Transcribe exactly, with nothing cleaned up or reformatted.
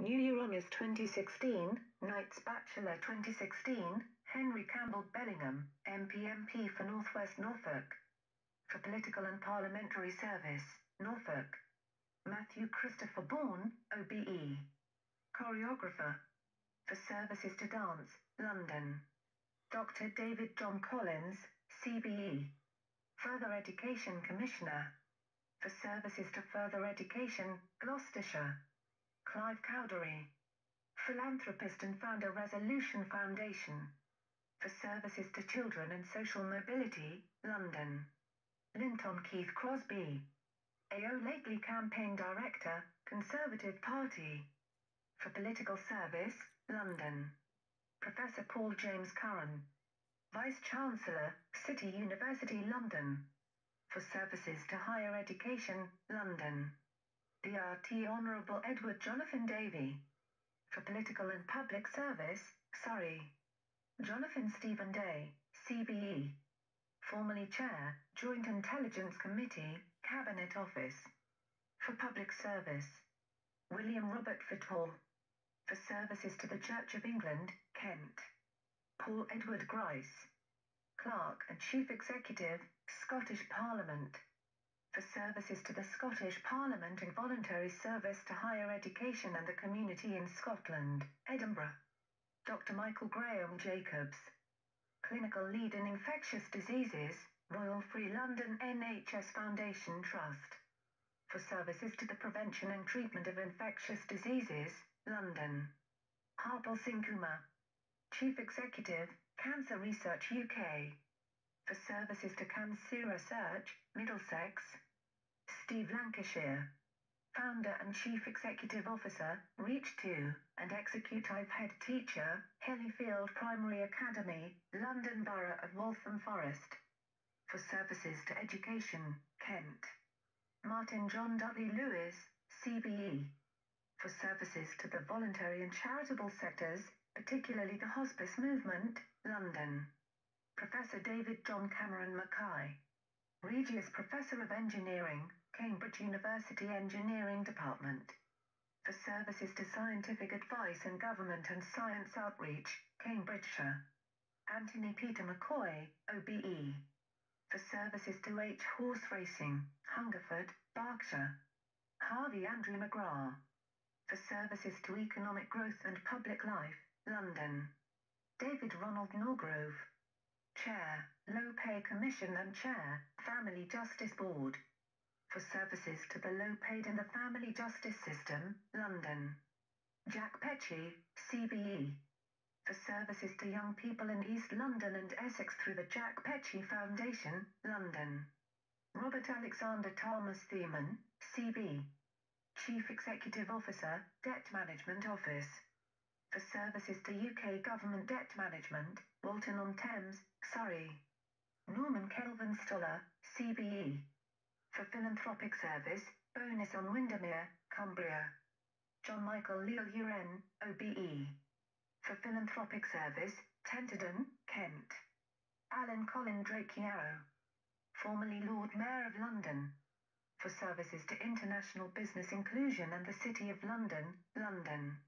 New Uranus twenty sixteen, Knights Bachelor twenty sixteen, Henry Campbell Bellingham, M P M P for North West Norfolk. For political and parliamentary service, Norfolk. Matthew Christopher Bourne, O B E. Choreographer. For services to dance, London. Doctor David John Collins, C B E. Further Education Commissioner. For services to further education, Gloucestershire. Clive Cowdery. Philanthropist and founder Resolution Foundation. For services to children and social mobility, London. Lynton Keith Crosby. A O Lakely Campaign Director, Conservative Party. For political service, London. Professor Paul James Curran. Vice-Chancellor, City University London. For services to higher education, London. The R T Honourable Edward Jonathan Davey. For political and public service, Surrey. Jonathan Stephen Day, C B E. Formerly Chair, Joint Intelligence Committee, Cabinet Office. For public service, William Robert Fittall. For services to the Church of England, Kent. Paul Edward Grice. Clerk and Chief Executive, Scottish Parliament. For services to the Scottish Parliament and voluntary service to higher education and the community in Scotland, Edinburgh. Doctor Michael Graham Jacobs. Clinical lead in infectious diseases, Royal Free London N H S Foundation Trust. For services to the prevention and treatment of infectious diseases, London. Harpal Singh Kumar. Chief Executive, Cancer Research U K. For services to Cancer Research, Middlesex. Steve Lancashire. Founder and Chief Executive Officer, Reach two, and Executive Head Teacher, Hillyfield Primary Academy, London Borough of Waltham Forest. For services to education, Kent. Martyn John Dudley Lewis, C B E. For services to the voluntary and charitable sectors, particularly the hospice movement, London. Professor David John Cameron Mackay. Regius Professor of Engineering, Cambridge University Engineering Department. For services to scientific advice and government and science outreach, Cambridgeshire. Anthony Peter McCoy, O B E. For services to H horse racing, Hungerford, Berkshire. Harvey Andrew McGrath. For services to economic growth and public life, London. David Ronald Norgrove. Chair, Low Pay Commission and Chair, Family Justice Board. For services to the low paid and the family justice system, London. Jack Petchey, C B E. For services to young people in East London and Essex through the Jack Petchey Foundation, London. Robert Alexander Thomas Thiemann, C B. Chief Executive Officer, Debt Management Office. For services to U K Government Debt Management, Walton-on-Thames, Surrey. Norman Kelvin Stoller, C B E. For philanthropic service, Bonus on Windermere, Cumbria. John Michael Leal Uren, O B E. For philanthropic service, Tenterden, Kent. Alan Colin Drake Yarrow. Formerly Lord Mayor of London. For services to international business inclusion and the City of London, London.